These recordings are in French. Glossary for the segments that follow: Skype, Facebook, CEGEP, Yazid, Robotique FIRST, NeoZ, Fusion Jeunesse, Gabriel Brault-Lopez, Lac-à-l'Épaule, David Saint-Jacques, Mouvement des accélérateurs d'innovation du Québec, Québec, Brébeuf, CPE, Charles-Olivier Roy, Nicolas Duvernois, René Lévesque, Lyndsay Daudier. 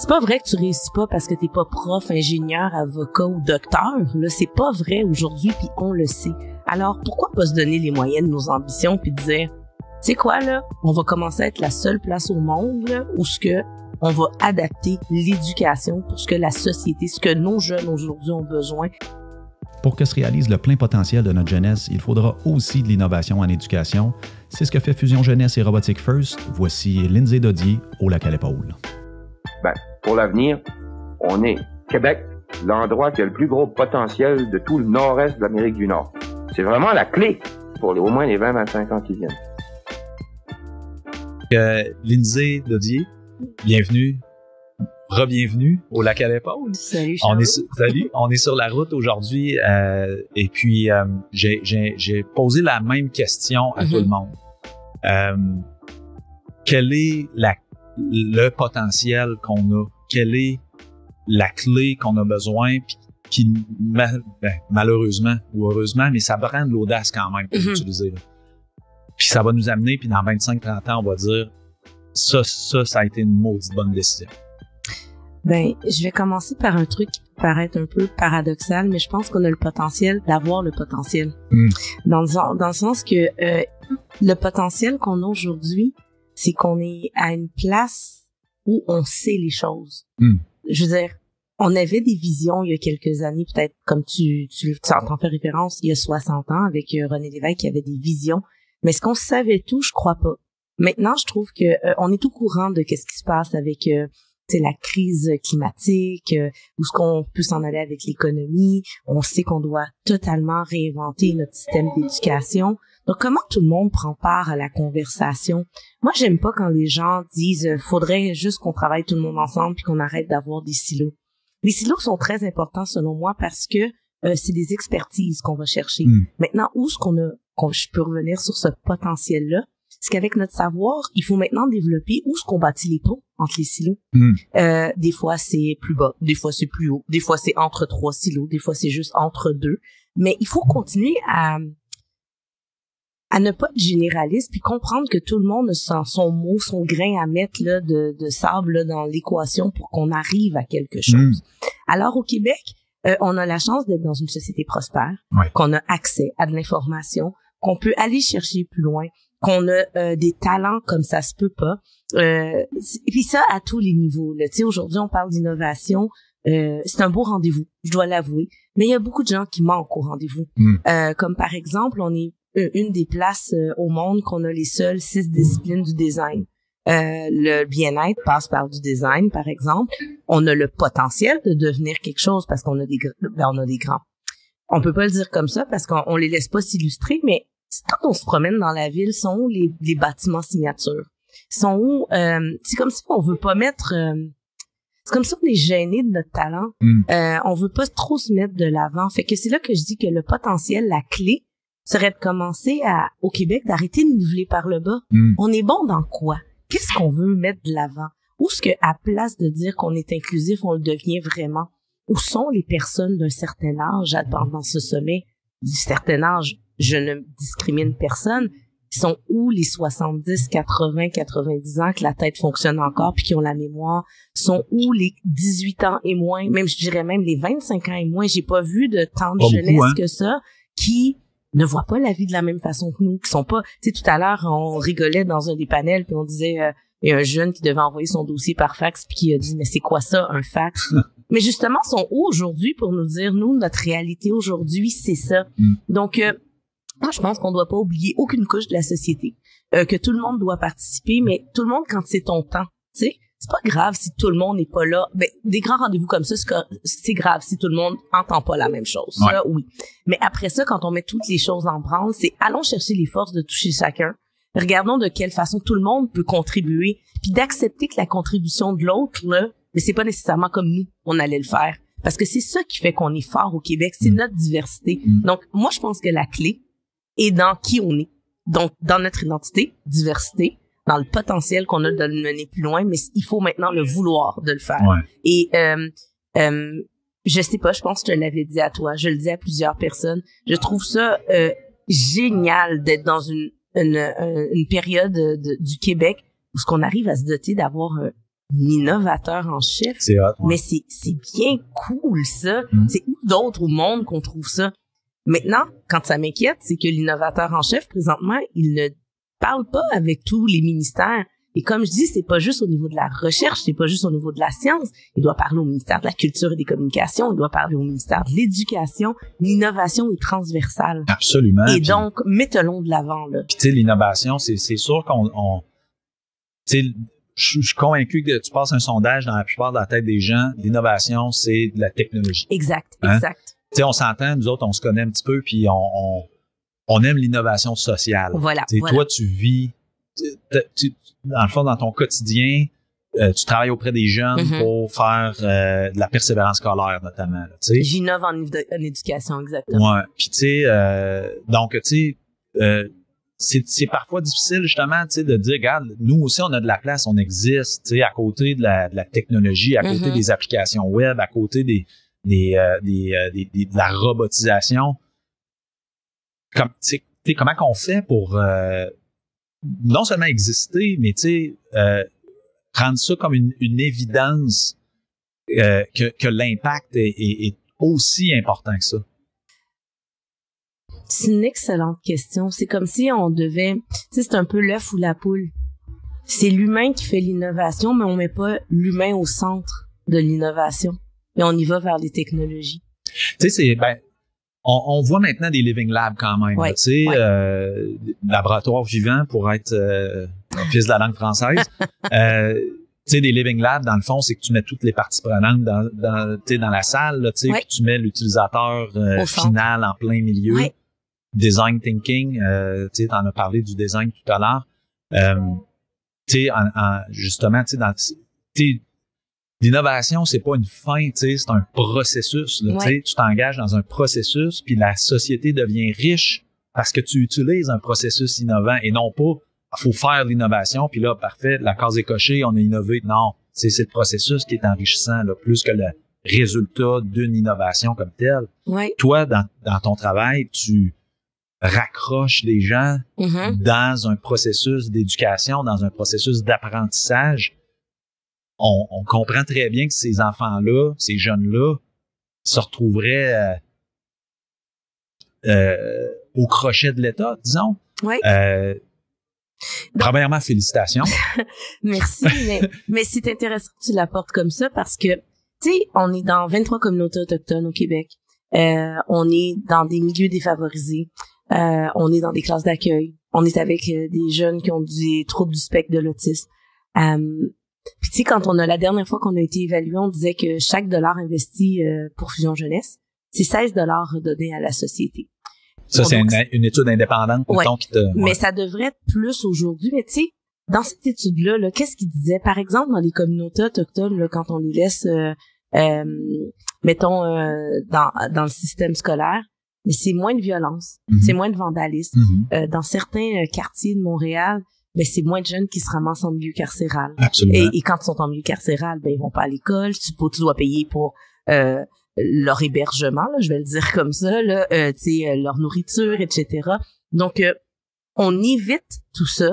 C'est pas vrai que tu réussis pas parce que t'es pas prof, ingénieur, avocat ou docteur. Là, c'est pas vrai aujourd'hui, puis on le sait. Alors, pourquoi pas se donner les moyens de nos ambitions puis dire, tu sais quoi là, on va commencer à être la seule place au monde là, où ce que on va adapter l'éducation pour ce que la société, ce que nos jeunes aujourd'hui ont besoin. Pour que se réalise le plein potentiel de notre jeunesse, il faudra aussi de l'innovation en éducation. C'est ce que fait Fusion Jeunesse et Robotique FIRST. Voici Lyndsay Daudier au Lac-à-l'Épaule. Bien, pour l'avenir, on est Québec, l'endroit qui a le plus gros potentiel de tout le nord-est de l'Amérique du Nord. C'est vraiment la clé pour au moins les 20-25 ans qui viennent. Lyndsay Daudier, bienvenue. Re-bienvenue au Lac-à-l'Épaule. Salut Charles. On est sur la route aujourd'hui et puis j'ai posé la même question à tout le monde. Quel est le potentiel qu'on a? Quelle est la clé qu'on a besoin? Puis qui malheureusement ou heureusement, mais ça prend de l'audace quand même pour l'utiliser. Puis ça va nous amener, puis dans 25-30 ans, on va dire ça a été une maudite bonne décision. Ben, je vais commencer par un truc qui peut paraître un peu paradoxal, mais je pense qu'on a le potentiel d'avoir le potentiel. Dans le sens que le potentiel qu'on a aujourd'hui, c'est qu'on est à une place où on sait les choses. Je veux dire, on avait des visions il y a quelques années, peut-être comme tu entends faire référence, il y a 60 ans avec René Lévesque qui avait des visions. Mais est-ce qu'on savait tout? Je crois pas. Maintenant, je trouve que on est au courant de qu'est-ce qui se passe avec la crise climatique, où ce qu'on peut s'en aller avec l'économie. On sait qu'on doit totalement réinventer notre système d'éducation. Donc, comment tout le monde prend part à la conversation? Moi, j'aime pas quand les gens disent « faudrait juste qu'on travaille tout le monde ensemble puis qu'on arrête d'avoir des silos ». Les silos sont très importants selon moi parce que c'est des expertises qu'on va chercher. Maintenant, où est-ce qu'on a, je peux revenir sur ce potentiel-là? C'est qu'avec notre savoir, il faut maintenant développer où est-ce qu'on bâtit les ponts entre les silos. Des fois, c'est plus bas, des fois, c'est plus haut, des fois, c'est entre trois silos, des fois, c'est juste entre deux. Mais il faut continuer à ne pas être généraliste puis comprendre que tout le monde a son mot, son grain à mettre là, de sable là, dans l'équation pour qu'on arrive à quelque chose. Alors, au Québec, on a la chance d'être dans une société prospère, qu'on a accès à de l'information, qu'on peut aller chercher plus loin, qu'on a des talents comme ça se peut pas. Et puis ça, à tous les niveaux. Tu sais, aujourd'hui, on parle d'innovation. C'est un beau rendez-vous, je dois l'avouer. Mais il y a beaucoup de gens qui manquent au rendez-vous. Comme par exemple, on est une des places au monde qu'on a les seules 6 disciplines du design. Le bien-être passe par du design, par exemple. On a le potentiel de devenir quelque chose parce qu'on a des grands. On peut pas le dire comme ça parce qu'on les laisse pas s'illustrer, mais quand on se promène dans la ville, sont où les bâtiments signatures? Sont où... c'est comme si on veut pas mettre... c'est comme si on est gêné de notre talent. On veut pas trop se mettre de l'avant. Fait que c'est là que je dis que le potentiel, la clé, serait de commencer au Québec d'arrêter de niveler par le bas. On est bon dans quoi? Qu'est-ce qu'on veut mettre de l'avant? Où est-ce qu'à place de dire qu'on est inclusif, on le devient vraiment? Où sont les personnes d'un certain âge attendant ce sommet? Du certain âge, je ne discrimine personne. Ils sont où les 70, 80, 90 ans que la tête fonctionne encore puis qui ont la mémoire? Sont où les 18 ans et moins? Même, je dirais même les 25 ans et moins. J'ai pas vu de tant de jeunesse que ça qui ne voient pas la vie de la même façon que nous, qui sont pas... Tu sais, tout à l'heure, on rigolait dans un des panels puis on disait... il y a un jeune qui devait envoyer son dossier par fax puis qui a dit « Mais c'est quoi ça, un fax? » Mais justement, ils sont où aujourd'hui pour nous dire « Nous, notre réalité aujourd'hui, c'est ça. » Donc, moi, je pense qu'on ne doit pas oublier aucune couche de la société, que tout le monde doit participer, mais tout le monde quand c'est ton temps, tu sais. C'est pas grave si tout le monde n'est pas là. Ben, des grands rendez-vous comme ça, c'est grave si tout le monde n'entend pas la même chose. Ça, oui. Mais après ça, quand on met toutes les choses en branle, c'est « Allons chercher les forces de toucher chacun. » Regardons de quelle façon tout le monde peut contribuer, puis d'accepter que la contribution de l'autre, là, mais c'est pas nécessairement comme nous, on allait le faire. Parce que c'est ça qui fait qu'on est fort au Québec, c'est notre diversité. Donc, moi, je pense que la clé est dans qui on est. Donc, dans notre identité, diversité, dans le potentiel qu'on a de le mener plus loin, mais il faut maintenant le vouloir de le faire. Et je sais pas, je pense que je l'avais dit à toi, je le dis à plusieurs personnes, je trouve ça génial d'être dans une période du Québec où ce qu'on arrive à se doter d'avoir innovateur en chef. C'est hot, ouais. Mais c'est bien cool, ça. Mm. C'est où d'autre au monde qu'on trouve ça? Maintenant, quand ça m'inquiète, c'est que l'innovateur en chef, présentement, il ne parle pas avec tous les ministères. Et comme je dis, c'est pas juste au niveau de la recherche, c'est pas juste au niveau de la science. Il doit parler au ministère de la Culture et des Communications, il doit parler au ministère de l'Éducation. L'innovation est transversale. Absolument. Et donc, mettons-le de l'avant, là. Puis tu sais, l'innovation, c'est sûr qu'on tu sais, je suis convaincu que tu passes un sondage dans la plupart de la tête des gens, l'innovation, c'est de la technologie. Exact, hein? Exact. Tu sais, on s'entend, nous autres, on se connaît un petit peu, puis on aime l'innovation sociale. Voilà, voilà. Toi, tu vis... dans le fond, dans ton quotidien, tu travailles auprès des jeunes mm-hmm. pour faire de la persévérance scolaire, notamment. J'innove en éducation, exactement. Ouais. Puis, tu sais, donc, tu sais, c'est parfois difficile, justement, tu sais, de dire, regarde, nous aussi, on a de la place, on existe, tu sais, à côté de la technologie, à côté mm-hmm. des applications web, à côté de la robotisation. Comme, tu sais, comment qu'on fait pour... non seulement exister, mais tu sais, rendre ça comme une évidence que l'impact est aussi important que ça? C'est une excellente question. C'est comme si on devait... Tu sais, c'est un peu l'œuf ou la poule. C'est l'humain qui fait l'innovation, mais on ne met pas l'humain au centre de l'innovation. Et on y va vers les technologies. Tu sais, c'est... Ben, on voit maintenant des living labs quand même, ouais, tu sais, ouais. Laboratoires vivants pour être fils de la langue française. Tu sais, des living labs, dans le fond, c'est que tu mets toutes les parties prenantes dans la salle, tu sais, ouais. Tu mets l'utilisateur final en plein milieu. Ouais. Design thinking, tu sais, t'en as parlé du design tout à l'heure. Tu sais, justement, tu sais, l'innovation, c'est pas une fin, tu sais, c'est un processus. Là, ouais. Tu sais, tu t'engages dans un processus, puis la société devient riche parce que tu utilises un processus innovant et non pas, il faut faire l'innovation, puis là, parfait, la case est cochée, on a innové. Non, c'est le processus qui est enrichissant, là, plus que le résultat d'une innovation comme telle. Ouais. Toi, dans ton travail, tu raccroches les gens mm-hmm. dans un processus d'éducation, dans un processus d'apprentissage. On comprend très bien que ces enfants-là, ces jeunes-là, se retrouveraient au crochet de l'État, disons. Oui. Premièrement, félicitations. Merci, mais c'est intéressant que tu l'apportes comme ça parce que, tu sais, on est dans 23 communautés autochtones au Québec. On est dans des milieux défavorisés. On est dans des classes d'accueil. On est avec des jeunes qui ont des troubles du spectre de l'autisme. Puis tu sais, quand on a la dernière fois qu'on a été évalué, on disait que chaque dollar investi pour Fusion Jeunesse, c'est 16 dollars redonnés à la société. Ça, c'est une étude indépendante, ouais, mettons, qui te... Ouais. Mais ça devrait être plus aujourd'hui. Mais tu sais, dans cette étude-là, là, qu'est-ce qu'ils disaient? Par exemple, dans les communautés autochtones, là, quand on les laisse, mettons, dans le système scolaire, mais c'est moins de violence, mm-hmm. c'est moins de vandalisme. Mm-hmm. Dans certains quartiers de Montréal... ben c'est moins de jeunes qui se ramassent en milieu carcéral. Absolument. Et quand ils sont en milieu carcéral, ben ils vont pas à l'école, tu dois payer pour leur hébergement, là, je vais le dire comme ça, là, tu sais, leur nourriture, etc. Donc, on évite tout ça.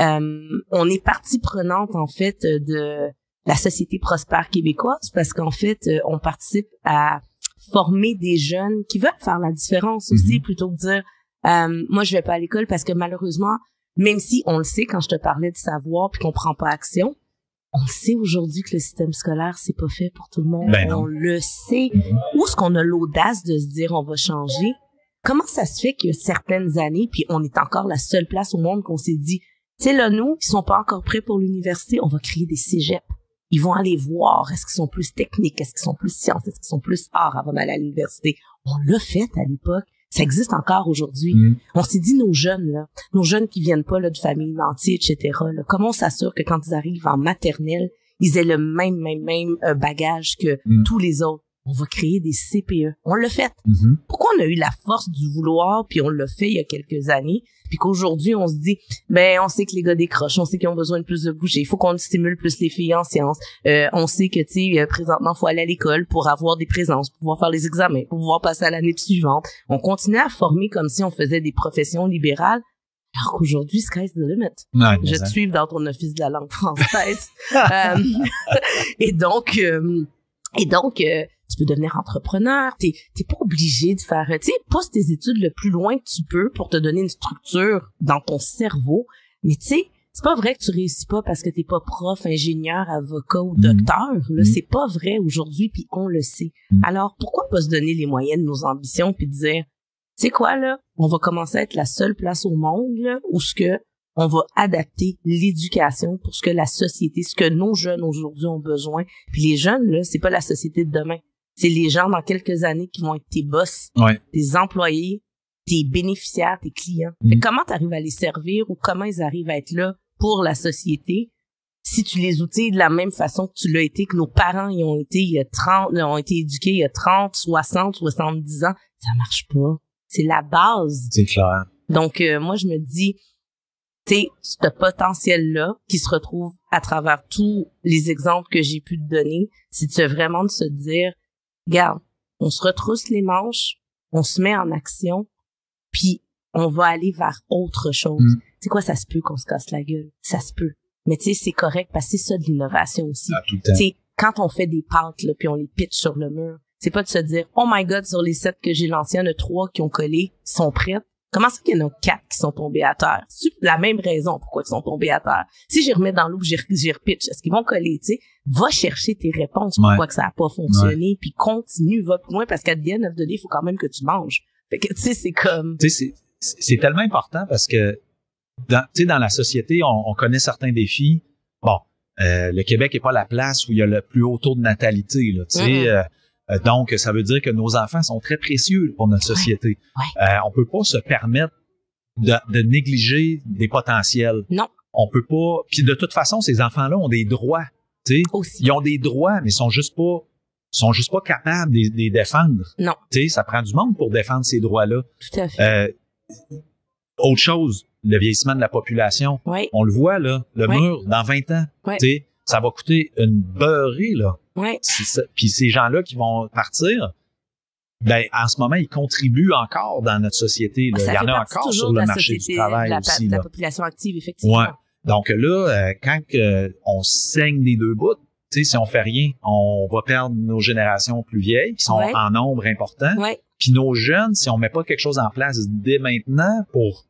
On est partie prenante, en fait, de la société prospère québécoise parce qu'en fait, on participe à former des jeunes qui veulent faire la différence aussi, mm-hmm. plutôt que dire moi, je vais pas à l'école parce que malheureusement, même si on le sait, quand je te parlais de savoir puis qu'on prend pas action, on sait aujourd'hui que le système scolaire, c'est pas fait pour tout le monde. Ben on le sait. Mm-hmm. Où est-ce qu'on a l'audace de se dire on va changer? Comment ça se fait que certaines années, puis on est encore la seule place au monde qu'on s'est dit, tu sais là, nous, ils sont pas encore prêts pour l'université, on va créer des cégeps. Ils vont aller voir, est-ce qu'ils sont plus techniques, est-ce qu'ils sont plus sciences, est-ce qu'ils sont plus arts avant d'aller à l'université. On l'a fait à l'époque. Ça existe encore aujourd'hui. Mmh. On s'est dit, nos jeunes qui viennent pas là, de familles nantis, etc., là, comment on s'assure que quand ils arrivent en maternelle, ils aient le même bagage que mmh. tous les autres? On va créer des CPE. On l'a fait. Mmh. Pourquoi on a eu la force du vouloir, puis on l'a fait il y a quelques années, puis qu'aujourd'hui, on se dit, ben on sait que les gars décrochent, on sait qu'ils ont besoin de plus de bouger, il faut qu'on stimule plus les filles en sciences. On sait que, tu sais, présentement, faut aller à l'école pour avoir des présences, pour pouvoir faire les examens, pour pouvoir passer à l'année suivante. On continue à former comme si on faisait des professions libérales, Alors qu'aujourd'hui, sky's the limit. Non, je te suis dans ton office de la langue française. Et donc, tu peux devenir entrepreneur. T'es pas obligé de faire... Tu sais, pousse tes études le plus loin que tu peux pour te donner une structure dans ton cerveau. Mais tu sais, c'est pas vrai que tu réussis pas parce que t'es pas prof, ingénieur, avocat ou docteur. Là, c'est pas vrai aujourd'hui, puis on le sait. Alors, pourquoi pas se donner les moyens de nos ambitions puis dire... Tu sais quoi, là? On va commencer à être la seule place au monde, là, où ce que on va adapter l'éducation pour ce que la société, ce que nos jeunes aujourd'hui ont besoin. Puis les jeunes, là, c'est pas la société de demain. C'est les gens dans quelques années qui vont être tes boss, tes employés, tes bénéficiaires, tes clients. Fait comment t'arrives à les servir ou comment ils arrivent à être là pour la société si tu les outilles de la même façon que tu l'as été, que nos parents y ont été éduqués il y a 30, 60, 70 ans, ça marche pas. C'est la base. C'est clair. Donc, moi, je me dis, tu sais, ce potentiel-là qui se retrouve à travers tous les exemples que j'ai pu te donner, c'est vraiment de se dire, regarde, on se retrousse les manches, on se met en action, puis on va aller vers autre chose. Tu sais quoi, ça se peut qu'on se casse la gueule. Ça se peut. Mais tu sais, c'est correct parce que c'est ça de l'innovation aussi. Ah, tout le temps. Tu sais, quand on fait des pâtes, là, puis on les pitch sur le mur, c'est pas de se dire, oh my God, sur les 7 que j'ai lancés, il y en a 3 qui ont collé, sont prêtes. Comment ça qu'il y en a 4 qui sont tombés à terre? C'est la même raison pourquoi ils sont tombés à terre. Si j'y remets dans l'eau, j'y repitch, est-ce qu'ils vont coller? Tu sais, va chercher tes réponses pourquoi que ça n'a pas fonctionné, puis continue, va plus loin, parce qu'à bien 9 de il faut quand même que tu manges. Fait que, tu sais, c'est comme... Tu sais, c'est tellement important parce que, dans la société, on connaît certains défis. Bon, le Québec n'est pas la place où il y a le plus haut taux de natalité, là, tu sais... Donc, ça veut dire que nos enfants sont très précieux pour notre société. On peut pas se permettre de négliger des potentiels. Non. On peut pas. Puis de toute façon, ces enfants-là ont des droits. Tu sais, ils ont des droits, mais sont juste pas capables de les défendre. Non. Tu sais, ça prend du monde pour défendre ces droits-là. Tout à fait. Autre chose, le vieillissement de la population. Oui. On le voit là, le mur dans 20 ans. Oui. Tu sais, ça va coûter une beurrée là. Ouais. Puis ces gens-là qui vont partir, ben en ce moment, ils contribuent encore dans notre société. Là. Il y en a encore sur le marché du travail aussi. La population active, effectivement. Ouais. Donc là, quand on saigne des deux bouts, si on fait rien, on va perdre nos générations plus vieilles qui sont en nombre important. Puis nos jeunes, si on met pas quelque chose en place dès maintenant pour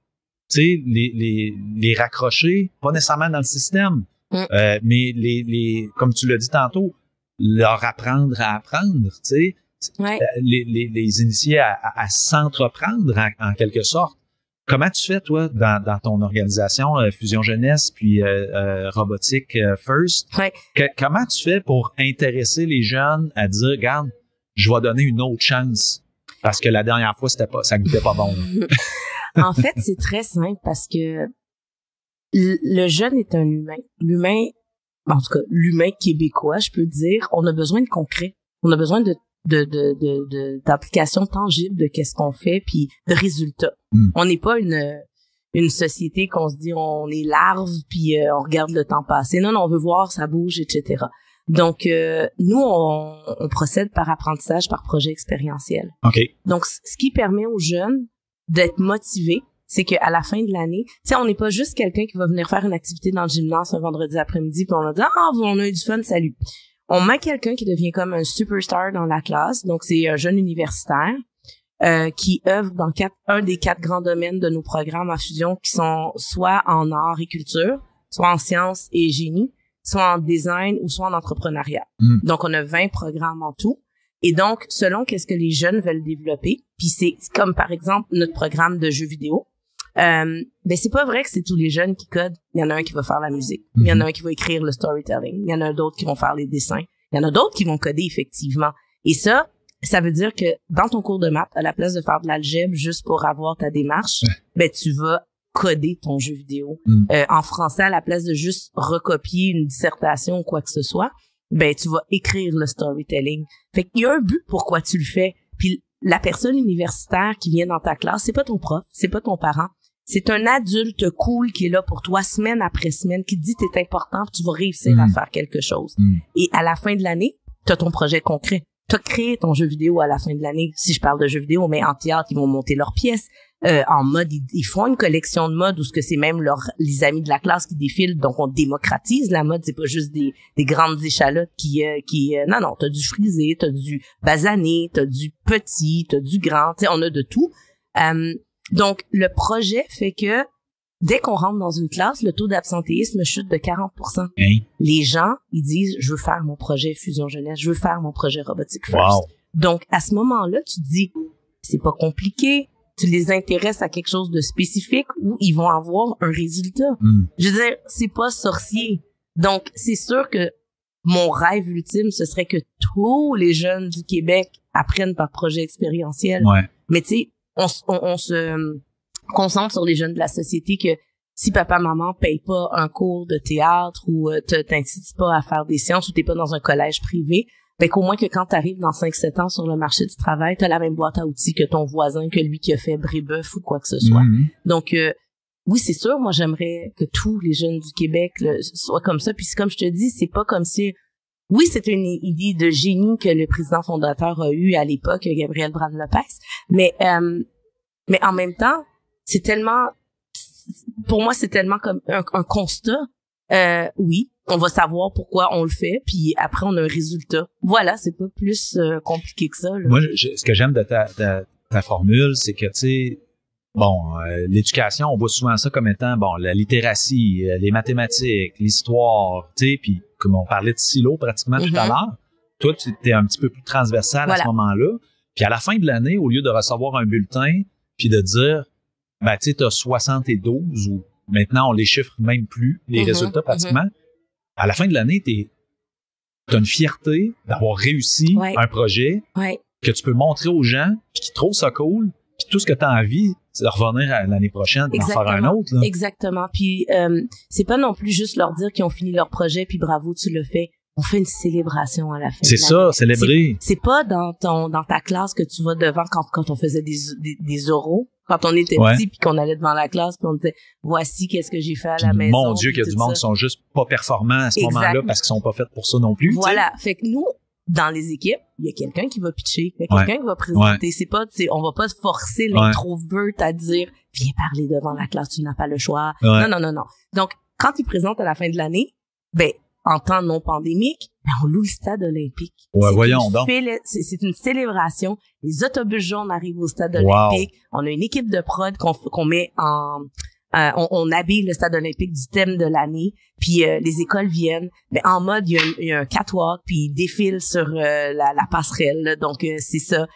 les raccrocher, pas nécessairement dans le système, mais comme tu l'as dit tantôt, leur apprendre à apprendre, tu sais, les initier à s'entreprendre en quelque sorte. Comment tu fais, toi, dans ton organisation Fusion Jeunesse puis Robotique FIRST? Ouais. Comment tu fais pour intéresser les jeunes à dire, regarde, je vais donner une autre chance parce que la dernière fois, ça goûtait pas bon. En fait, c'est très simple parce que le jeune est un humain. En tout cas, l'humain québécois, je peux dire, on a besoin de concret. On a besoin d'applications tangibles de qu'est-ce qu'on fait puis de résultats. On n'est pas une société qu'on se dit on est larve puis on regarde le temps passer. Non, on veut voir, ça bouge, etc. Donc, nous, on procède par apprentissage, par projet expérientiel. Okay. Donc, ce qui permet aux jeunes d'être motivés, c'est qu'à la fin de l'année, tu sais, on n'est pas juste quelqu'un qui va venir faire une activité dans le gymnase un vendredi après-midi, puis on va dire « Ah, on a eu du fun, salut! » On met quelqu'un qui devient comme un superstar dans la classe, donc c'est un jeune universitaire qui œuvre dans un des 4 grands domaines de nos programmes à Fusion, qui sont soit en art et culture, soit en sciences et génie, soit en design ou soit en entrepreneuriat. Donc, on a 20 programmes en tout. Et donc, selon qu'est-ce que les jeunes veulent développer, puis c'est comme par exemple notre programme de jeux vidéo, ben c'est pas vrai que c'est tous les jeunes qui codent. Il y en a un qui va faire la musique, il y en a un qui va écrire le storytelling, il y en a d'autres qui vont faire les dessins, il y en a d'autres qui vont coder effectivement. Et ça veut dire que dans ton cours de maths, à la place de faire de l'algèbre juste pour avoir ta démarche, ben tu vas coder ton jeu vidéo. En français, à la place de juste recopier une dissertation ou quoi que ce soit, ben tu vas écrire le storytelling. Fait qu'il y a un but pourquoi tu le fais. Puis la personne universitaire qui vient dans ta classe, c'est pas ton prof, c'est pas ton parent. C'est un adulte cool qui est là pour toi semaine après semaine, qui te dit t'es important, tu vas réussir à faire quelque chose. Et à la fin de l'année, t'as ton projet concret. T'as créé ton jeu vidéo à la fin de l'année. Si je parle de jeux vidéo, mais en théâtre, ils vont monter leur pièce. en mode, ils font une collection de mode où ce que c'est même les amis de la classe qui défilent, donc on démocratise la mode, c'est pas juste des grandes échalotes qui non non, t'as du frisé, t'as du basané, t'as du petit, t'as du grand, tu sais, on a de tout. Donc le projet fait que dès qu'on rentre dans une classe, le taux d'absentéisme chute de 40%. Hey. Les gens, ils disent, je veux faire mon projet Fusion Jeunesse, je veux faire mon projet Robotique First. Wow. Donc, à ce moment-là, tu te dis, c'est pas compliqué, tu les intéresses à quelque chose de spécifique où ils vont avoir un résultat. Mm. Je veux dire, c'est pas sorcier. Donc, c'est sûr que mon rêve ultime, ce serait que tous les jeunes du Québec apprennent par projet expérientiel. Ouais. Mais tu sais, on se concentre sur les jeunes de la société que si papa-maman paye pas un cours de théâtre ou t'incites pas à faire des sciences ou t'es pas dans un collège privé, ben qu'au moins que quand t'arrives dans 5-7 ans sur le marché du travail, t'as la même boîte à outils que ton voisin, que lui qui a fait Brébeuf ou quoi que ce soit. Mmh. Donc, oui, c'est sûr, moi j'aimerais que tous les jeunes du Québec soient comme ça. Puis comme je te dis, c'est pas comme si... Oui, c'est une idée de génie que le président fondateur a eue à l'époque, Gabriel Brault-Lopez, mais en même temps, c'est tellement, pour moi, c'est tellement comme un constat. Oui, on va savoir pourquoi on le fait, puis après, on a un résultat. Voilà, c'est pas plus compliqué que ça. Là. Moi, ce que j'aime de ta formule, c'est que, tu sais, bon, l'éducation, on voit souvent ça comme étant, bon, la littératie, les mathématiques, l'histoire, tu sais, puis comme on parlait de silo pratiquement tout à l'heure, toi, tu étais un petit peu plus transversal à ce moment-là. Puis à la fin de l'année, au lieu de recevoir un bulletin, puis de dire... ben, tu sais, t'as 72 ou maintenant, on les chiffre même plus, les résultats pratiquement. À la fin de l'année, t'as une fierté d'avoir réussi un projet que tu peux montrer aux gens puis qui trouvent ça cool. Puis tout ce que t'as envie, c'est de revenir à l'année prochaine et d'en faire un autre. Là. Exactement. Puis c'est pas non plus juste leur dire qu'ils ont fini leur projet puis bravo, tu le fais. On fait une célébration à la fin. C'est ça, célébrer. C'est pas dans ta classe que tu vas devant quand on faisait des oraux. Quand on était petit puis qu'on allait devant la classe puis on disait voici qu'est-ce que j'ai fait à la maison. Mon Dieu qu'il y a du monde qui sont juste pas performants à ce moment-là parce qu'ils sont pas faits pour ça non plus. Voilà, fait que nous dans les équipes, il y a quelqu'un qui va pitcher, il y a quelqu'un qui va présenter, c'est pas on va pas forcer l'introvert à dire viens parler devant la classe, tu n'as pas le choix. Ouais. Non. Donc quand ils présentent à la fin de l'année, ben en temps non pandémique, ben on loue le stade olympique. Ouais, voyons donc. C'est une célébration. Les autobus jaunes arrivent au stade olympique. On a une équipe de prod qu'on met en... on habille le stade olympique du thème de l'année. Puis les écoles viennent. Ben, en mode, il y a un catwalk, puis ils défilent sur la passerelle. Là, donc, c'est ça.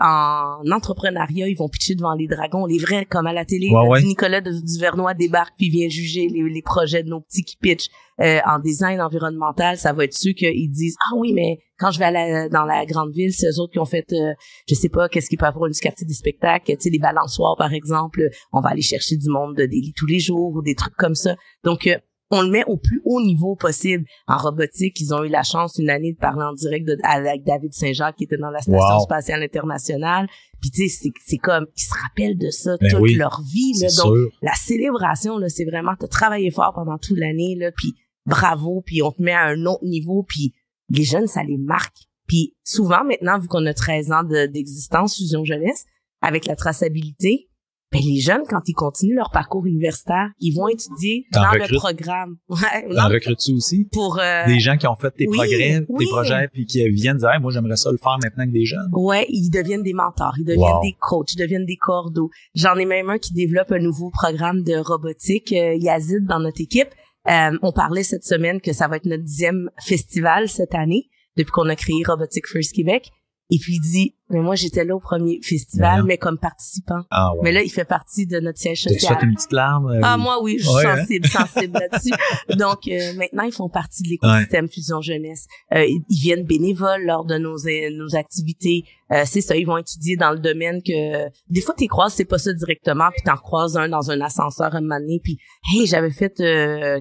En entrepreneuriat, ils vont pitcher devant les dragons. Les vrais, comme à la télé. Ouais. Nicolas Duvernois débarque, puis vient juger les projets de nos petits qui pitchent. En design environnemental, ça va être ceux qu'ils disent « Ah oui, mais quand je vais dans la grande ville, c'est eux autres qui ont fait, je sais pas, qu'est-ce qu'ils peuvent avoir du quartier des spectacles, tu sais, les balançoires, par exemple, on va aller chercher du monde de délit tous les jours ou des trucs comme ça. » Donc, on le met au plus haut niveau possible. En robotique, ils ont eu la chance une année de parler en direct avec David Saint-Jacques qui était dans la station spatiale internationale. Puis tu sais, c'est comme, ils se rappellent de ça toute leur vie. Là. Donc, la célébration, là, c'est vraiment, t'as travaillé fort pendant toute l'année, là, puis bravo, puis on te met à un autre niveau, puis les jeunes, ça les marque. Puis souvent, maintenant, vu qu'on a 13 ans d'existence, Fusion Jeunesse, avec la traçabilité, ben les jeunes, quand ils continuent leur parcours universitaire, ils vont étudier le programme. T'en recrutes-tu aussi? Pour des gens qui ont fait tes projets, puis qui viennent dire hey, « moi, j'aimerais ça le faire maintenant que des jeunes. » Ouais, ils deviennent des mentors, ils deviennent des coachs, ils deviennent des cordeaux. J'en ai même un qui développe un nouveau programme de robotique, Yazid, dans notre équipe. On parlait cette semaine que ça va être notre 10e festival cette année, depuis qu'on a créé Robotique First Québec. Et puis il dit, mais moi j'étais là au premier festival, mais comme participant. Ah, ouais. Mais là, il fait partie de notre siège social. Tu as fait une petite larme? Ah, moi oui, je suis sensible là-dessus. Donc maintenant, ils font partie de l'écosystème Fusion Jeunesse. Ils viennent bénévoles lors de nos activités. C'est ça, ils vont étudier dans le domaine que... Des fois, t'y croises, c'est pas ça directement, puis t'en croises un dans un ascenseur à un moment donné, puis « Hey, j'avais fait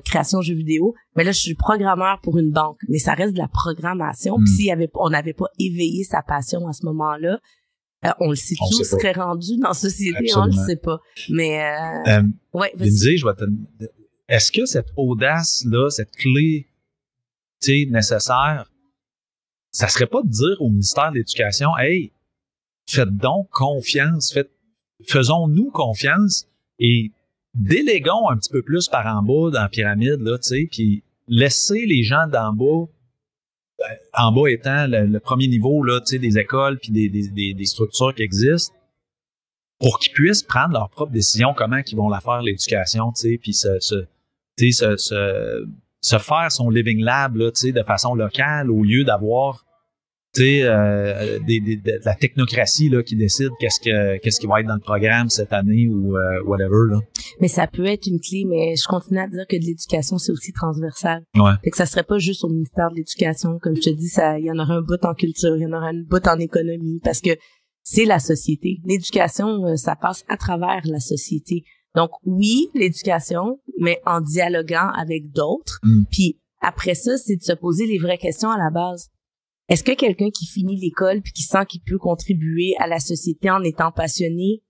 création jeux vidéo, mais là, je suis programmeur pour une banque. » Mais ça reste de la programmation. Puis on n'avait pas éveillé sa passion à ce moment-là, on le sait tous, serait rendu dans la société, on le sait pas. Mais, Lyndsay, est-ce que cette audace-là, cette clé nécessaire, ça serait pas de dire au ministère de l'Éducation, hey, faites donc confiance, faites faisons-nous confiance et déléguons un petit peu plus par en bas dans la pyramide, là, tu sais, puis laissez les gens d'en bas, en bas étant le premier niveau, là, tu sais, des écoles puis des structures qui existent, pour qu'ils puissent prendre leurs propres décisions, comment qu'ils vont la faire, l'éducation, tu sais, puis se faire son living lab, là, tu sais, de façon locale, au lieu d'avoir, tu sais, de la technocratie, là, qui décide qu'est-ce qui va être dans le programme cette année ou whatever, là. Mais ça peut être une clé, mais je continue à dire que de l'éducation, c'est aussi transversal. Ouais. Fait que ça serait pas juste au ministère de l'Éducation. Comme je te dis, ça, il y en aura un bout en culture, il y en aura un bout en économie, parce que c'est la société. L'éducation, ça passe à travers la société. Donc, oui, l'éducation, mais en dialoguant avec d'autres. Mm. Puis après ça, c'est de se poser les vraies questions à la base. Est-ce que quelqu'un qui finit l'école puis qui sent qu'il peut contribuer à la société en étant passionné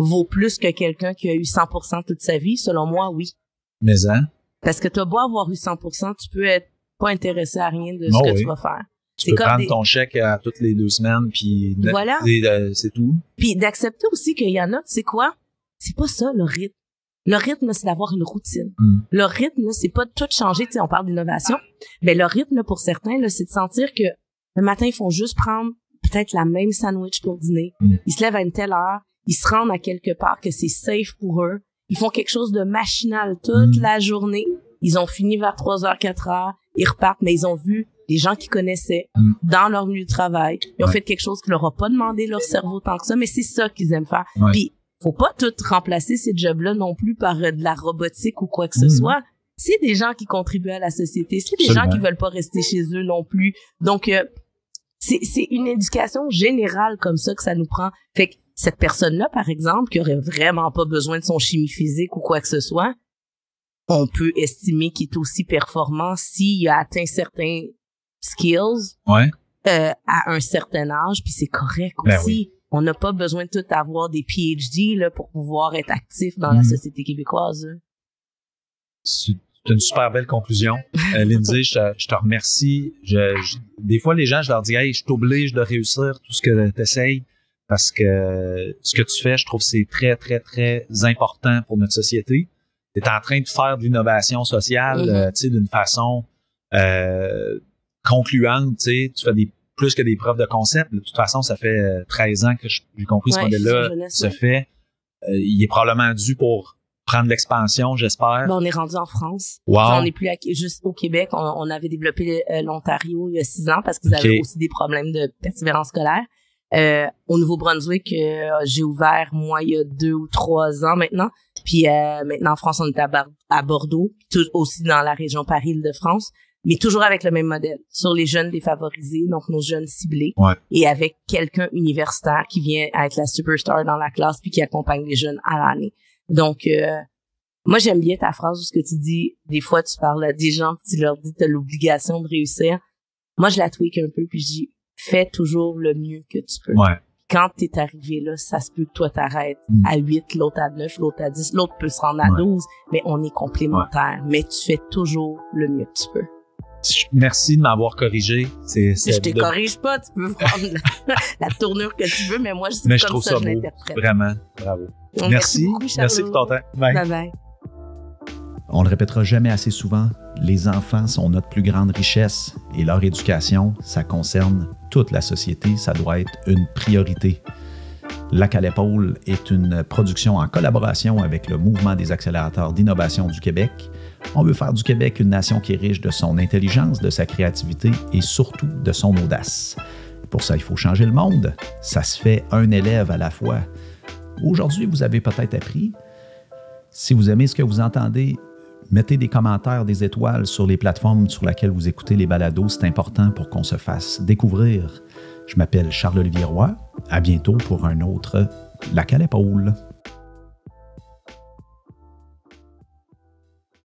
vaut plus que quelqu'un qui a eu 100% toute sa vie? Selon moi, oui. Mais hein? Parce que t'as beau avoir eu 100%, tu peux être pas intéressé à rien de ce que tu vas faire. Tu peux prendre ton chèque à toutes les 2 semaines, puis voilà. C'est tout. Puis d'accepter aussi qu'il y en a, tu sais quoi? C'est pas ça, le rythme. Le rythme, c'est d'avoir une routine. Mm. Le rythme, c'est pas de tout changer. Tu sais, on parle d'innovation, mais le rythme, pour certains, là, c'est de sentir que le matin, ils font juste prendre peut-être la même sandwich pour dîner. Mm. Ils se lèvent à une telle heure, ils se rendent à quelque part que c'est safe pour eux. Ils font quelque chose de machinal toute la journée. Ils ont fini vers 3h, 4h, ils repartent, mais ils ont vu des gens qu'ils connaissaient dans leur milieu de travail. Ils ont fait quelque chose qui leur a pas demandé leur cerveau tant que ça, mais c'est ça qu'ils aiment faire. Ouais. Puis, faut pas tout remplacer ces jobs-là non plus par de la robotique ou quoi que ce soit. C'est des gens qui contribuent à la société. C'est des gens qui veulent pas rester chez eux non plus. Donc, c'est une éducation générale comme ça que ça nous prend. Fait que cette personne-là, par exemple, qui aurait vraiment pas besoin de son chimie physique ou quoi que ce soit, on peut estimer qu'il est aussi performant s'il a atteint certains skills à un certain âge, puis c'est correct aussi. On n'a pas besoin de tout avoir des PhD là, pour pouvoir être actif dans la société québécoise. C'est une super belle conclusion. Lyndsay, je te remercie. Des fois, les gens, je leur dis « Hey, je t'oblige de réussir tout ce que tu essayes parce que ce que tu fais, je trouve que c'est très, très, très important pour notre société. Tu es en train de faire de l'innovation sociale d'une façon concluante. Tu fais plus que des preuves de concept. De toute façon, ça fait 13 ans que j'ai compris ce modèle-là se fait. Il est probablement dû pour prendre l'expansion, j'espère. Ben, on est rendu en France. Wow. Enfin, on n'est plus juste au Québec. On avait développé l'Ontario il y a 6 ans parce qu'ils avaient aussi des problèmes de persévérance scolaire. Au Nouveau-Brunswick, j'ai ouvert, moi, il y a 2 ou 3 ans maintenant. Puis maintenant, en France, on est à Bordeaux, tout aussi dans la région Paris-Île-de-France. Mais toujours avec le même modèle, sur les jeunes défavorisés, donc nos jeunes ciblés, et avec quelqu'un universitaire qui vient être la superstar dans la classe puis qui accompagne les jeunes à l'année. Donc, moi, j'aime bien ta phrase où ce que tu dis, des fois, tu parles à des gens puis tu leur dis « t'as l'obligation de réussir ». Moi, je la tweak un peu puis je dis « fais toujours le mieux que tu peux ». Quand t'es arrivé là, ça se peut que toi t'arrêtes à 8, l'autre à 9, l'autre à 10, l'autre peut se rendre à 12, mais on est complémentaires. Mais tu fais toujours le mieux que tu peux. Merci de m'avoir corrigé. Je te corrige pas, tu peux prendre la tournure que tu veux, mais moi, je trouve ça, je l'interprète. Vraiment, bravo. Donc, merci beaucoup, Charles. Merci pour ton temps. Bye-bye. On le répétera jamais assez souvent, les enfants sont notre plus grande richesse et leur éducation, ça concerne toute la société, ça doit être une priorité. Lac à l'épaule est une production en collaboration avec le Mouvement des accélérateurs d'innovation du Québec. On veut faire du Québec une nation qui est riche de son intelligence, de sa créativité et surtout de son audace. Pour ça, il faut changer le monde. Ça se fait un élève à la fois. Aujourd'hui, vous avez peut-être appris. Si vous aimez ce que vous entendez, mettez des commentaires, des étoiles sur les plateformes sur lesquelles vous écoutez les balados. C'est important pour qu'on se fasse découvrir. Je m'appelle Charles-Olivier Roy. À bientôt pour un autre Lac à l'épaule.